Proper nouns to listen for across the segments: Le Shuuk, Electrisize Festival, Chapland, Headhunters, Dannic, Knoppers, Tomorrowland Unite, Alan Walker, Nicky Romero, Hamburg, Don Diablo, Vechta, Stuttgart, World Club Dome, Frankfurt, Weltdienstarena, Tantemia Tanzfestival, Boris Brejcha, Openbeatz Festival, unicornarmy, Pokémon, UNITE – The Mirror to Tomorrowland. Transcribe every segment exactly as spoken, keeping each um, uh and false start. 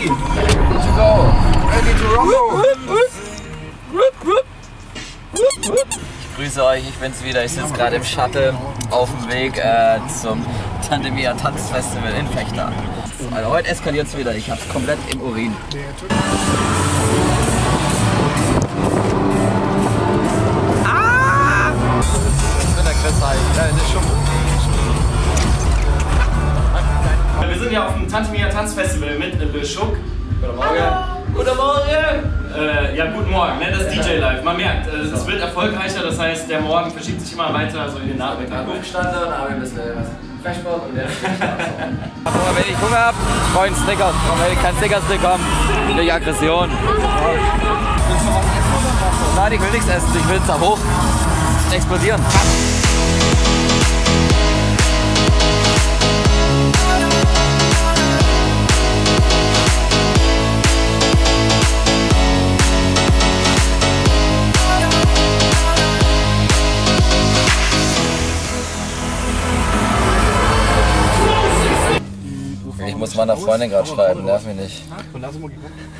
ready to go, ready to rumble. Ich grüße euch, ich bin's wieder. Ich sitze gerade im Shuttle auf dem Weg äh, zum Tantemia Tanzfestival in Vechta. Also heute eskaliert es wieder, ich hab's komplett im Urin. Ah! Ich bin der Chris, halt. Ja, das ist schon. Wir sind ja auf dem Tantemia Tanzfestival mit Le Shuuk. Guten Morgen. Hallo. Guten Morgen. Äh, ja, guten Morgen. Ne? Das ist D J Live. Man merkt, es so. Wird erfolgreicher. Das heißt, der Morgen verschiebt sich immer weiter so in den Nachmittag. Ja, gut gestanden, aber ein bisschen Flashball und der aber wenn ich Hunger habe, brauche ich einen Snickers. Und wenn ich keinen Snickers bekomme, durch Aggression. Nein, ich will nichts essen. Ich will es da hoch explodieren. Ich muss meiner Freundin gerade schreiben, nerv mich nicht.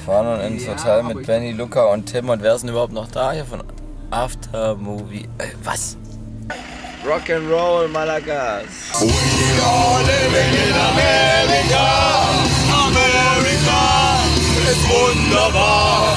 Fahren und ins Hotel mit Benny, Luca und Tim und wer ist denn überhaupt noch da hier von After Movie? Ey, was? Rock'n'Roll Malagas. We are living in America, America ist wunderbar.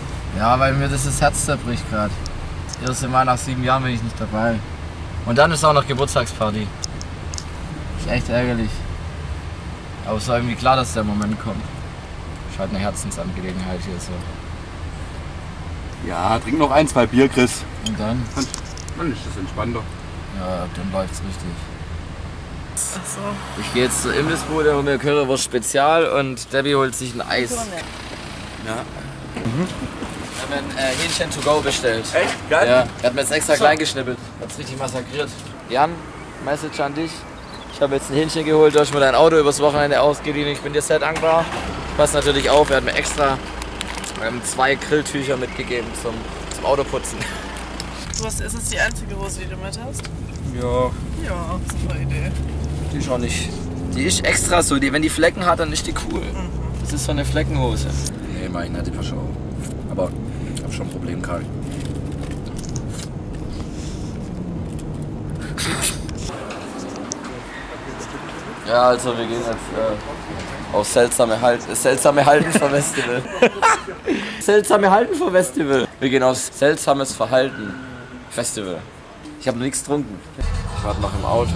Ja, weil mir das, das Herz zerbricht gerade. Erste Mal nach sieben Jahren bin ich nicht dabei. Und dann ist auch noch Geburtstagsparty. Ist echt ärgerlich. Aber es war irgendwie klar, dass der Moment kommt. Ist halt eine Herzensangelegenheit hier so. Ja, trink noch ein, zwei Bier, Chris. Und dann? Dann, dann ist das entspannter. Ja, dann läuft's richtig. Ach so. Ich gehe jetzt zur Imbissbude und mir Currywurst Spezial und Debbie holt sich ein Eis. Ja. Mhm. Wir haben ein äh, Hähnchen to go bestellt. Echt? Geil? Ja. Wir haben jetzt extra so klein geschnippelt. Wir haben es richtig massakriert. Jan, Message an dich. Ich habe jetzt ein Hähnchen geholt, da ich mir dein Auto übers Wochenende ausgeliehen. Ich bin dir sehr dankbar. Ich passe natürlich auf. Er hat mir extra ähm, zwei Grilltücher mitgegeben zum, zum Autoputzen. Was, ist das die einzige Hose, die du mit hast? Ja. Ja, super Idee. Die ist auch nicht. Die ist extra so. Die, wenn die Flecken hat, dann ist die cool. Mhm. Das ist so eine Fleckenhose. Nee, mach ich nicht, die passt auch. Aber ich hab schon ein Problem, Karl. Ja, also wir gehen jetzt äh, auf seltsame, Hal seltsame Halten vom Festival. Seltsame Halten vom Festival. Wir gehen auf seltsames Verhalten Festival. Ich habe nichts getrunken. Ich warte noch im Auto.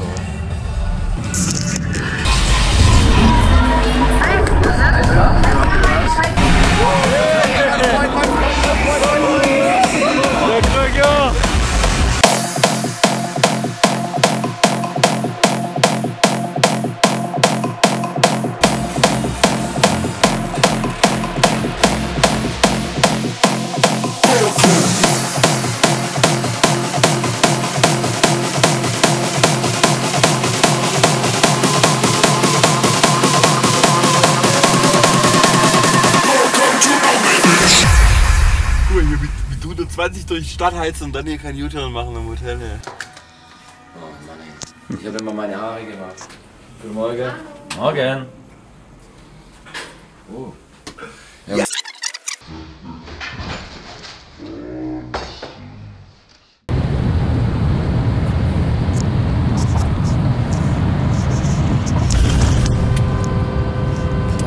zwanzig durch die Stadt heizen und dann hier kein U-Turn machen im Hotel. Ja. Oh Mann, ey. Ich habe immer meine Haare gemacht. Guten Morgen. Morgen. Oh. Ja. Ja.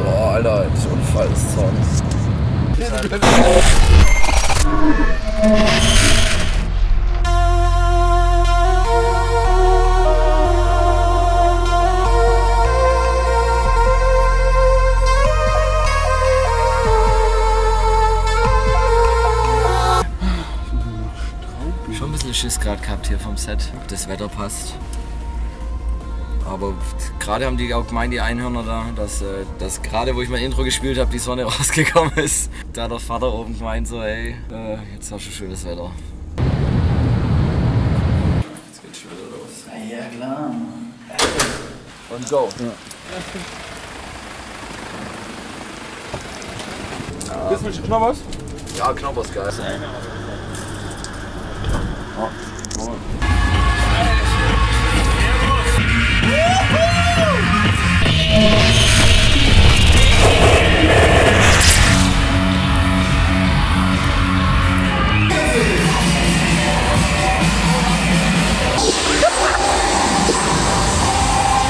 Oh, Alter, das Unfall ist Zorn. schon ein bisschen Schiss gerade gehabt hier vom Set, ob das Wetter passt. Aber gerade haben die auch gemeint, die Einhörner da, dass, dass gerade wo ich mein Intro gespielt habe, die Sonne rausgekommen ist. Da hat der Vater oben gemeint so, hey, jetzt hast du schönes Wetter. Jetzt geht's schon wieder los. Ja, ja klar. Und go. Ja. Ja. Willst du mit Knoppers? Ja, Knoppers, geil. Oh, cool.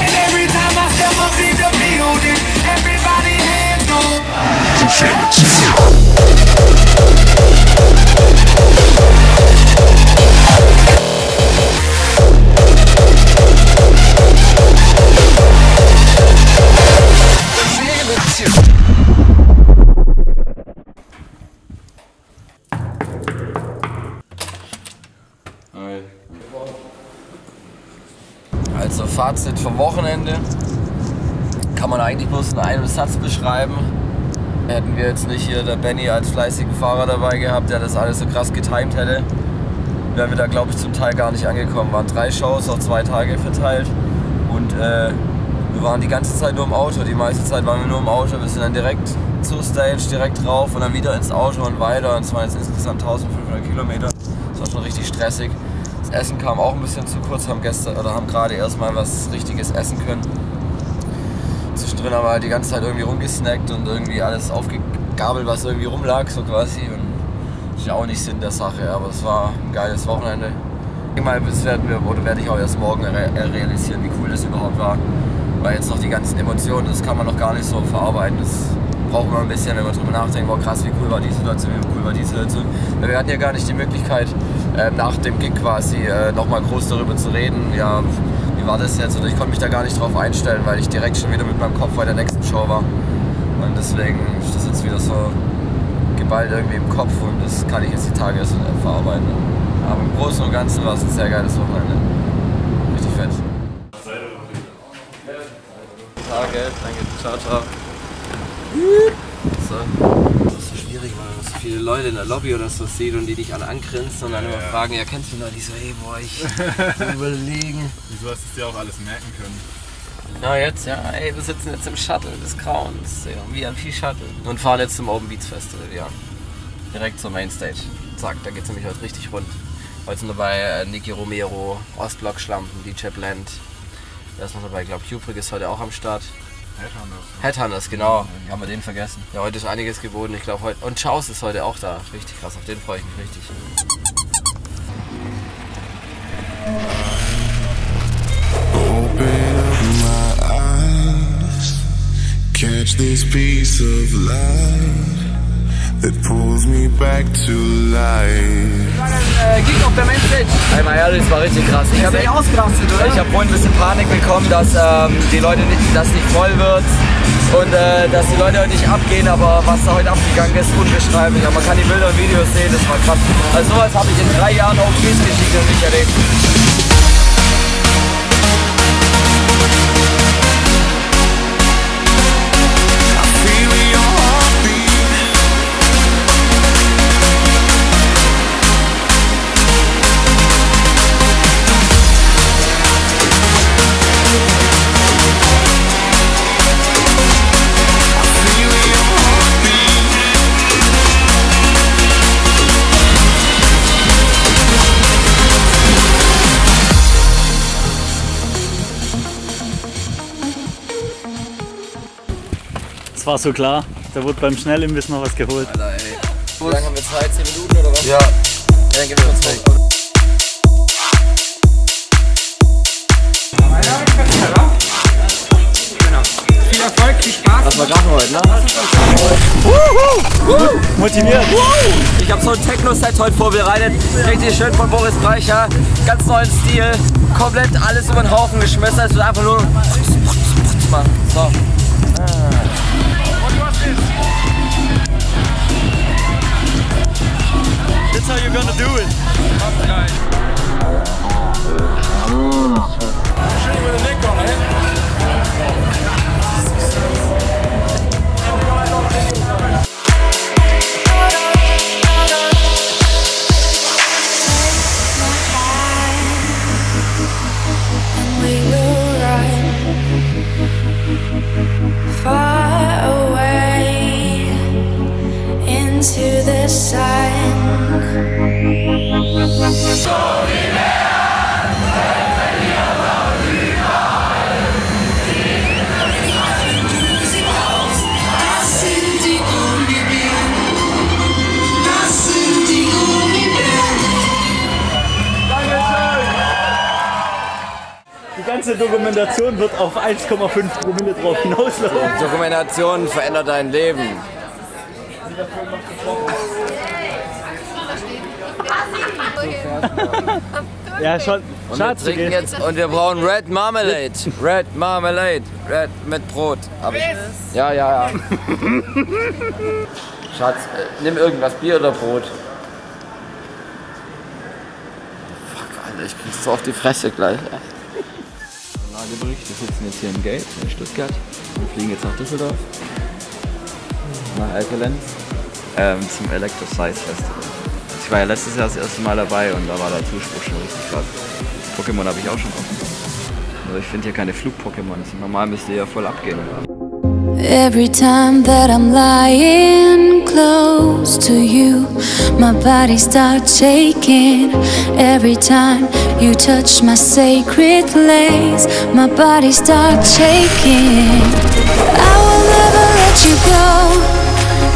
And every time I step up in the building, everybody hands up. Also Fazit vom Wochenende kann man eigentlich bloß in einem Satz beschreiben. Hätten wir jetzt nicht hier der Benny als fleißigen Fahrer dabei gehabt, der das alles so krass getimed hätte, wären wir da glaube ich zum Teil gar nicht angekommen. Waren drei Shows auf zwei Tage verteilt und äh, wir waren die ganze Zeit nur im Auto, die meiste Zeit waren wir nur im Auto. Wir sind dann direkt zur Stage, direkt drauf und dann wieder ins Auto und weiter. Und es waren jetzt insgesamt eintausendfünfhundert Kilometer. Das war schon richtig stressig. Das Essen kam auch ein bisschen zu kurz, haben gestern oder haben gerade erstmal was Richtiges essen können. Zwischendrin haben wir halt die ganze Zeit irgendwie rumgesnackt und irgendwie alles aufgegabelt, was irgendwie rumlag, so quasi. Und das ist ja auch nicht Sinn der Sache, aber es war ein geiles Wochenende. Ich meine, das werden wir, oder werde ich auch erst morgen re realisieren, wie cool das überhaupt war. Weil jetzt noch die ganzen Emotionen, das kann man noch gar nicht so verarbeiten. Das braucht man ein bisschen, wenn man drüber nachdenkt, wow, krass, wie cool war die Situation, wie cool war die Situation. Wir hatten ja gar nicht die Möglichkeit, nach dem Gig quasi nochmal groß darüber zu reden, ja, wie war das jetzt? Und ich konnte mich da gar nicht drauf einstellen, weil ich direkt schon wieder mit meinem Kopf bei der nächsten Show war. Und deswegen ist das jetzt wieder so geballt irgendwie im Kopf und das kann ich jetzt die Tage erst verarbeiten. Aber im Großen und Ganzen war es ein sehr geiles Wochenende. Richtig fett. Tage, danke, ciao, ciao. So. Das ist so schwierig, weil man so viele Leute in der Lobby oder so sieht und die dich alle angrinsen und dann ja, immer ja. fragen, ja kennst du noch? Die so, hey boah, ich überlegen. Wieso hast du es dir auch alles merken können? Na jetzt, ja, ey, wir sitzen jetzt im Shuttle des Grauens, wie ein Vieh-Shuttle. Und fahren jetzt zum Openbeatz Festival, ja. Direkt zur Mainstage. Zack, da geht's nämlich heute richtig rund. Heute sind dabei äh, Nicky Romero, Ostblock-Schlampen, die Chapland. Da ist noch dabei, ich glaube, Kubrick ist heute auch am Start. Headhunters. Headhunters, genau. Ja, haben wir den vergessen. Ja, heute ist einiges geboten, ich glaube heute. Und Chaos ist heute auch da. Richtig krass, auf den freue ich mich richtig. Open up my eyes, catch this piece of light that pulls me back to life. Äh, Gig auf der Mainstage. Ey, mal ehrlich, das war richtig krass. Ich habe ausgerastet, oder? Ich habe vorhin ein bisschen Panik bekommen, dass ähm, die Leute nicht, dass nicht voll wird und äh, dass die Leute heute nicht abgehen, aber was da heute abgegangen ist, unbeschreiblich. Aber man kann die Bilder und Videos sehen, das war krass. Also sowas habe ich in drei Jahren auf Openbeatz-Geschichte noch nicht erlebt. War so klar, da wurde beim Schnellimbiss noch was geholt. Alter, ey. Wie lange haben wir Zeit? zehn Minuten oder was? Ja. Ja, dann gehen wir uns weg. Viel Erfolg, viel Spaß. Was wir machen heute, ne? Wuhu! Wuhu! Motiviert! Wuhu! Ich habe so ein Techno-Set heute vorbereitet. Richtig schön von Boris Brejcha. Ganz neuen Stil. Komplett alles über den Haufen geschmissen. Es wird einfach nur. So. That's how you're gonna do it. ganze Dokumentation wird auf eins Komma fünf Promille drauf hinauslaufen. Dokumentation verändert dein Leben. Ja, schon. Und wir trinken jetzt und wir brauchen Red Marmalade. Red Marmalade. Red mit Brot. Aber ja, ja, ja. Schatz, äh, nimm irgendwas, Bier oder Brot. Fuck, Alter, ich krieg's so auf die Fresse gleich. Lagebericht, wir sitzen jetzt hier im Gate in Stuttgart. Wir fliegen jetzt nach Düsseldorf. Nach Alkelenz. Ähm, zum Electrisize Festival. Ich war ja letztes Jahr das erste Mal dabei und da war der Zuspruch schon richtig krass. Pokémon habe ich auch schon offen. Also ich finde hier keine Flug-Pokémon. Normal müsste ja voll abgehen. Every time that I'm lying close to you, my body starts shaking. Every time you touch my sacred place, my body starts shaking. I will never let you go,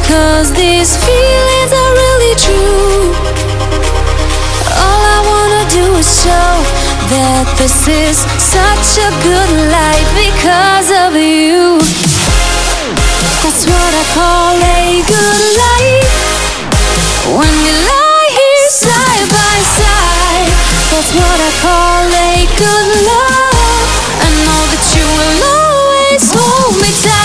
cause these feelings are really true. Show that this is such a good life because of you. That's what I call a good life. When we lie here side by side, that's what I call a good love. I know that you will always hold me tight.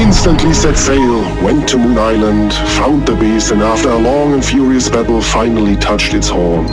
Instantly set sail, went to Moon Island, found the base, and after a long and furious battle, finally touched its horn.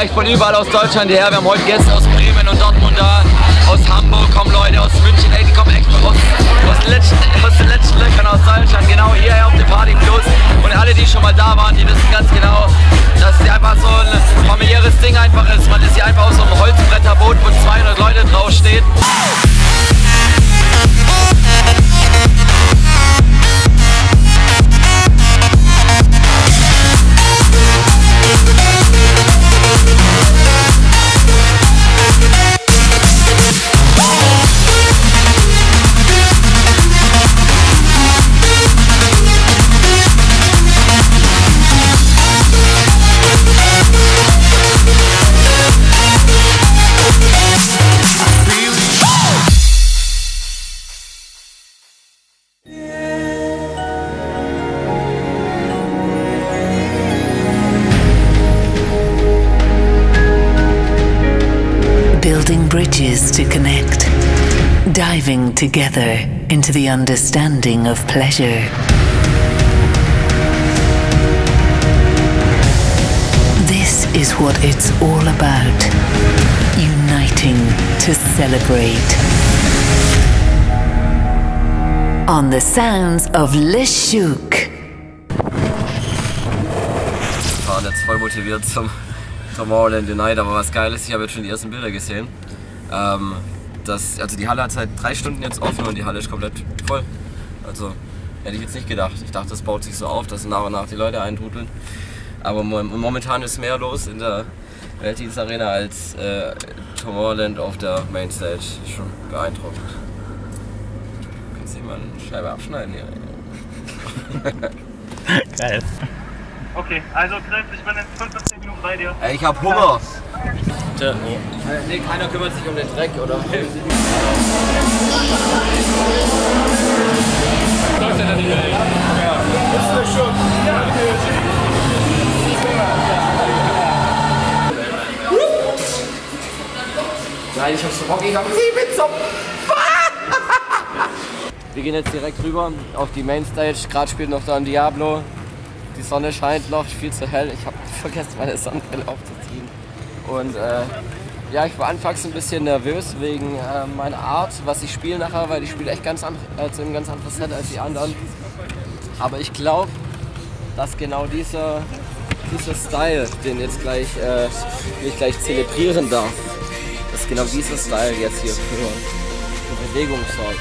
Echt von überall aus Deutschland hierher. Wir haben heute Gäste aus Bremen und Dortmund da, aus Hamburg kommen Leute, aus München, ey, die kommen echt aus, aus den letzten, aus den letzten Löchern aus Deutschland, genau hierher auf den Partyplatz. Und alle, die schon mal da waren, die wissen ganz genau, dass es einfach so ein familiäres Ding einfach ist. Man ist hier einfach auf so einem Holzbretterboot, wo zweihundert Leute draufstehen. Bridges to connect, diving together into the understanding of pleasure. This is what it's all about, uniting to celebrate. On the sounds of Le Shuuk. Ich war jetzt voll motiviert zum Tomorrowland Unite, aber was geil ist, ich habe jetzt schon die ersten Bilder gesehen. Ähm, das, also die Halle hat seit drei Stunden jetzt offen und die Halle ist komplett voll. Also hätte ich jetzt nicht gedacht. Ich dachte, das baut sich so auf, dass nach und nach die Leute eintrudeln. Aber momentan ist mehr los in der, Weltdienstarena als äh, Tomorrowland auf der Mainstage. Schon beeindruckend. Kannst du dir mal eine Scheibe abschneiden hier? Geil. Okay, also Chris, ich bin in fünfzehn Minuten bei dir. Ey, ich hab Hunger. Ja. Nee, keiner kümmert sich um den Dreck, oder? Läuft der da nicht mehr? Ja. Das ist Le Shuuk. Nein, ich hab's verbocken, ich hab sie mit so. Wir gehen jetzt direkt rüber auf die Mainstage. Gerade spielt noch Don Diablo. Die Sonne scheint noch, viel zu hell. Ich hab vergessen, meine Sonnenbrille aufzuziehen. Und äh, ja, ich war anfangs ein bisschen nervös wegen äh, meiner Art, was ich spiele nachher, weil ich spiele echt ganz also ein ganz anderes Set als die anderen. Aber ich glaube, dass genau dieser, dieser Style, den, jetzt gleich, äh, den ich gleich zelebrieren darf, dass genau dieser Style jetzt hier für, für Bewegung sorgt.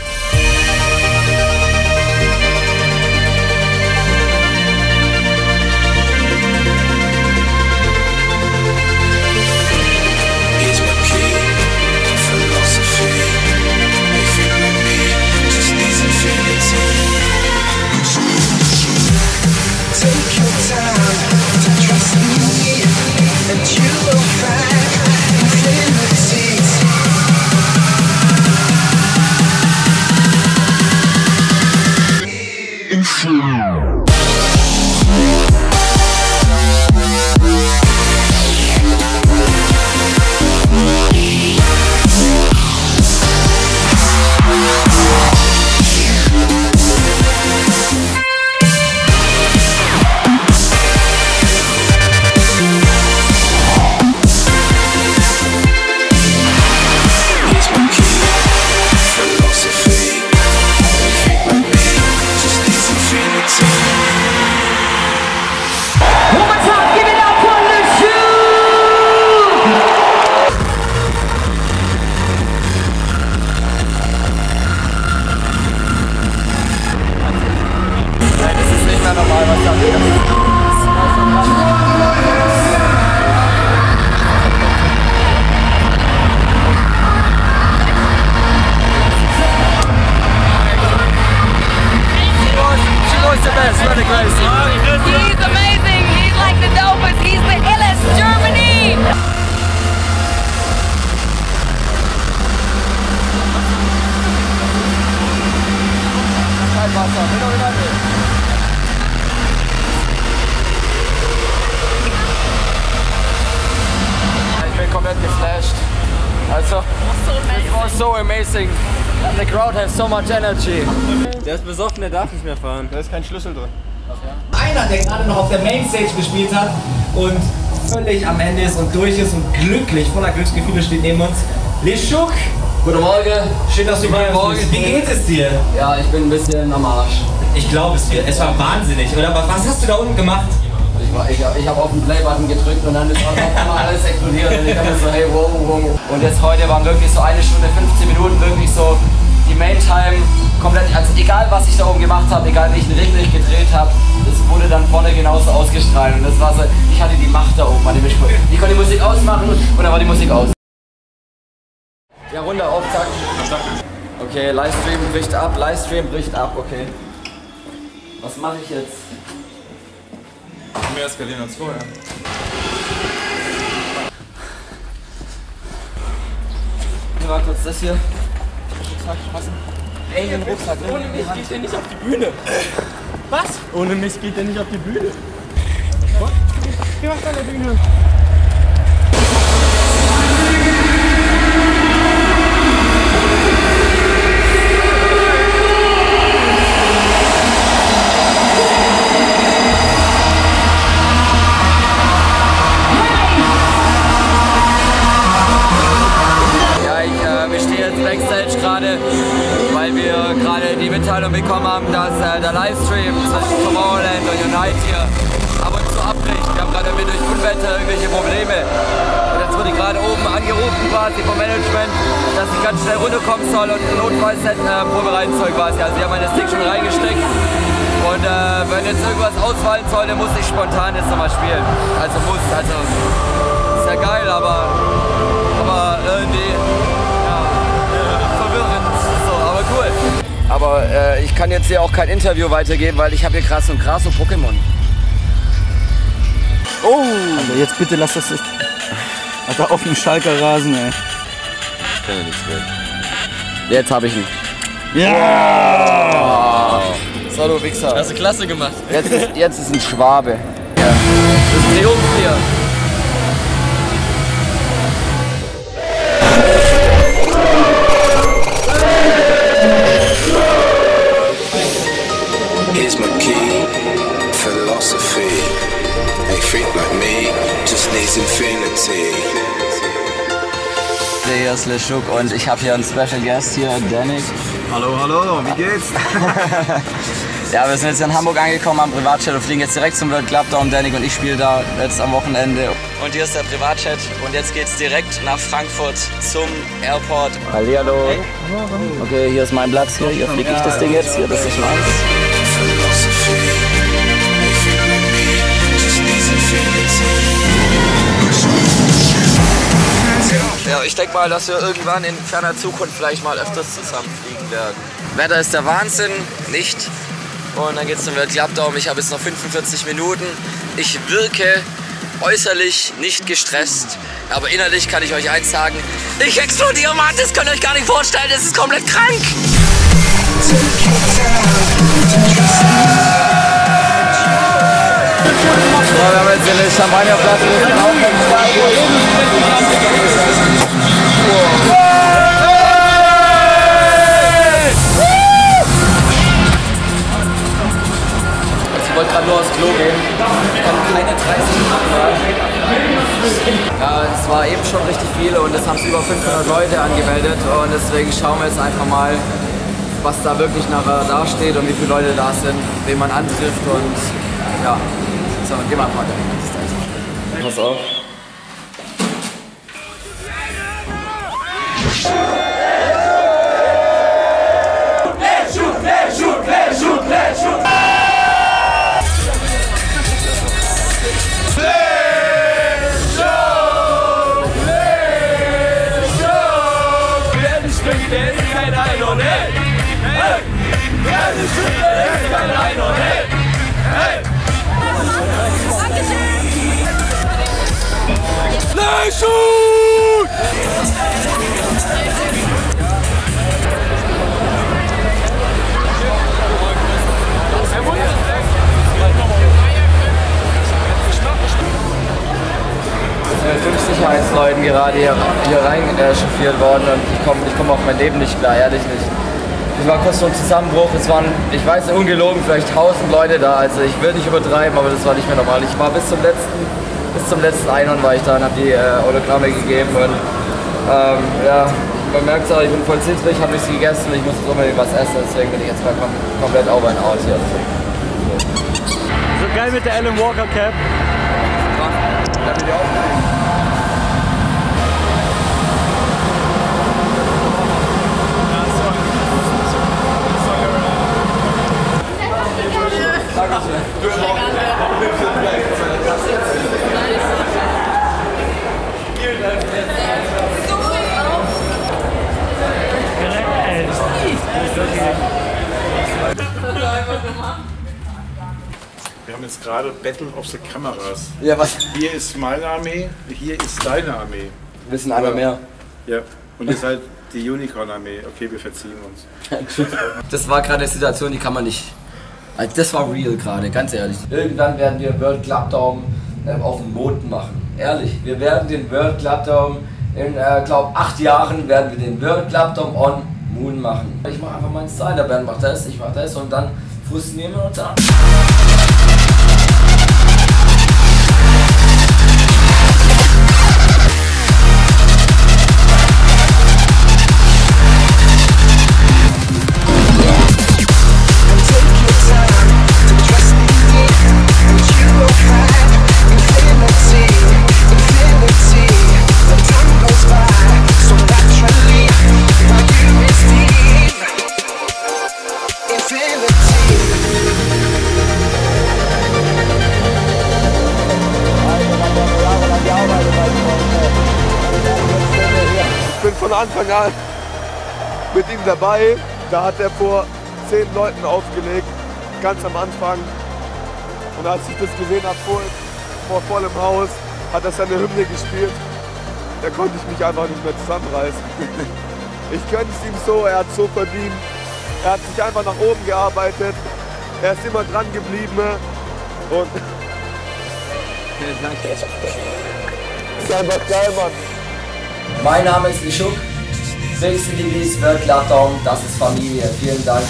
Amazing. The crowd has so much energy. Der ist besoffen, der darf nicht mehr fahren. Da ist kein Schlüssel drin. Okay. Einer, der gerade noch auf der Mainstage gespielt hat und völlig am Ende ist und durch ist und glücklich, voller Glücksgefühle steht neben uns. Le Shuuk. Guten Morgen. Schön, dass du bei uns bist. Wie geht es dir? Ja, ich bin ein bisschen am Arsch. Ich glaube es dir. Es war wahnsinnig, oder? Was hast du da unten gemacht? Ich habe hab auf den Play-Button gedrückt und dann ist auch immer alles explodiert und ich dachte so, hey, wow, wow. Und jetzt heute waren wirklich so eine Stunde, fünfzehn Minuten wirklich so die Main-Time komplett, also egal was ich da oben gemacht habe, egal welchen Regler ich gedreht habe, das wurde dann vorne genauso ausgestrahlt und das war so, ich hatte die Macht da oben an dem Mischpult. Ich konnte die Musik ausmachen und dann war die Musik aus. Ja, Runde auf, zack. Okay, Livestream bricht ab, Livestream bricht ab, okay. Was mache ich jetzt? Mehr eskalieren als vorher. Hier war kurz das hier. Rucksack passen. Ey, den Rucksack. Ohne mich geht der nicht auf die Bühne. Was? Ohne mich geht der nicht auf die Bühne. Was? Geh mal auf deine Bühne. Weil wir gerade die Mitteilung bekommen haben, dass äh, der Livestream zwischen Tomorrowland und Unite hier ab und zu abbricht. Wir haben gerade mit durch Unwetter irgendwelche Probleme. Und jetzt wurde gerade oben angerufen quasi vom Management, dass ich ganz schnell runterkommen soll und ein Notfallset äh, vorbereiten soll quasi. Also ich habe meine Stick schon reingesteckt und äh, wenn jetzt irgendwas ausfallen soll, dann muss ich spontan jetzt nochmal spielen. Also muss, also... ja geil, aber, aber irgendwie ja, verwirrend, so, aber cool. Aber äh, ich kann jetzt hier auch kein Interview weitergeben, weil ich habe hier krass und krass und Pokémon. Oh! Also jetzt bitte lass das... Hat er auf dem Schalker Rasen, ey. Ich kenne nichts mehr. Jetzt habe ich ihn. Ja! Wow. So, du Wichser. Hast du klasse gemacht. Jetzt ist, jetzt ist ein Schwabe. Ja. Das ist ein Triumph hier. Here's my key, philosophy. A freak like me just needs infinity. Hier ist Le Shuuk und ich habe hier einen Special Guest hier, Dannic. Hallo, hallo, wie geht's? Ja, wir sind jetzt in Hamburg angekommen am Privatjet und fliegen jetzt direkt zum World Club Dome. Dannic und ich spielen da jetzt am Wochenende. Und hier ist der Privatjet und jetzt geht's direkt nach Frankfurt zum Airport. Hallihallo. Okay, hier ist mein Platz, hier, hier fliege ich das Ding jetzt, hier, das ist meins. Ja, ich denke mal, dass wir irgendwann in ferner Zukunft vielleicht mal öfters zusammenfliegen werden. Wetter ist der Wahnsinn, nicht? Und dann geht's zum World Club Dome. Ich habe jetzt noch fünfundvierzig Minuten. Ich wirke äußerlich nicht gestresst, aber innerlich kann ich euch eins sagen: Ich explodiere, Mann, das könnt ihr euch gar nicht vorstellen, das ist komplett krank! So, wir haben jetzt den Champagnerplatz, wir sind auch ganz stark hier oben. Ich wollte gerade nur aufs Klo gehen. Ich kann keine dreißig Minuten warten. Ja, es war eben schon richtig viele und es haben über fünfhundert Leute angemeldet. Und deswegen schauen wir jetzt einfach mal, was da wirklich nachher dasteht und wie viele Leute da sind, wen man antrifft und ja. So, geh mal weiter. Pass auf. Let's shoot, let's shoot, let's shoot, let's shoot. Let's shoot, let's shoot. Wer nicht springt, der ist kein Einhorn, hey. Hey. Wer nicht springt, der ist kein Einhorn, hey. Hey. Le Shuuk! fünf Sicherheitsleuten gerade hier, hier rein äh, chauffiert worden und ich komme ich komm auf mein Leben nicht klar, ehrlich nicht. Es war kurz so ein Zusammenbruch, es waren, ich weiß, ungelogen, vielleicht tausend Leute da, also ich will nicht übertreiben, aber das war nicht mehr normal. Ich war bis zum letzten, bis zum letzten Einhorn war ich da und habe die äh, Hologramme gegeben und ähm, ja, man merkt es auch, ich bin voll zittrig, habe nichts gegessen, ich muss jetzt unbedingt was essen, deswegen bin ich jetzt mal kom komplett over and out hier. So geil mit der Alan Walker Cap. Darf ich die aufnehmen? Wir haben jetzt gerade Battle of the Kameras. Ja, was? Hier ist meine Armee, hier ist deine Armee. Wir sind einmal mehr. Ja, und ihr seid die Unicorn-Armee. Okay, wir verziehen uns. Das war gerade eine Situation, die kann man nicht... Also das war real gerade, ganz ehrlich. Irgendwann werden wir World Club Dome ähm, auf den Mond machen. Ehrlich, wir werden den World Club Dome in, äh, glaube acht Jahren werden wir den World Club Dome on Moon machen. Ich mache einfach meinen Style, der Bernd macht das, ich mache das und dann fusionieren wir uns an. Infinity. von Anfang an mit ihm dabei. Da hat er vor zehn Leuten aufgelegt, ganz am Anfang. Und als ich das gesehen habe, vor, vor vollem Haus, hat er seine Hymne gespielt. Da konnte ich mich einfach nicht mehr zusammenreißen. Ich gönne es ihm so, er hat es so verdient. Er hat sich einfach nach oben gearbeitet. Er ist immer dran geblieben. Und vielen Dank. Ist einfach geil, Mann. Mein Name ist Le Shuuk. Sechsten Divis, World Club Dome, das ist Familie. Vielen Dank.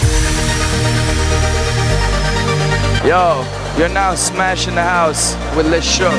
Yo, you're now smashing the house with Le Shuuk.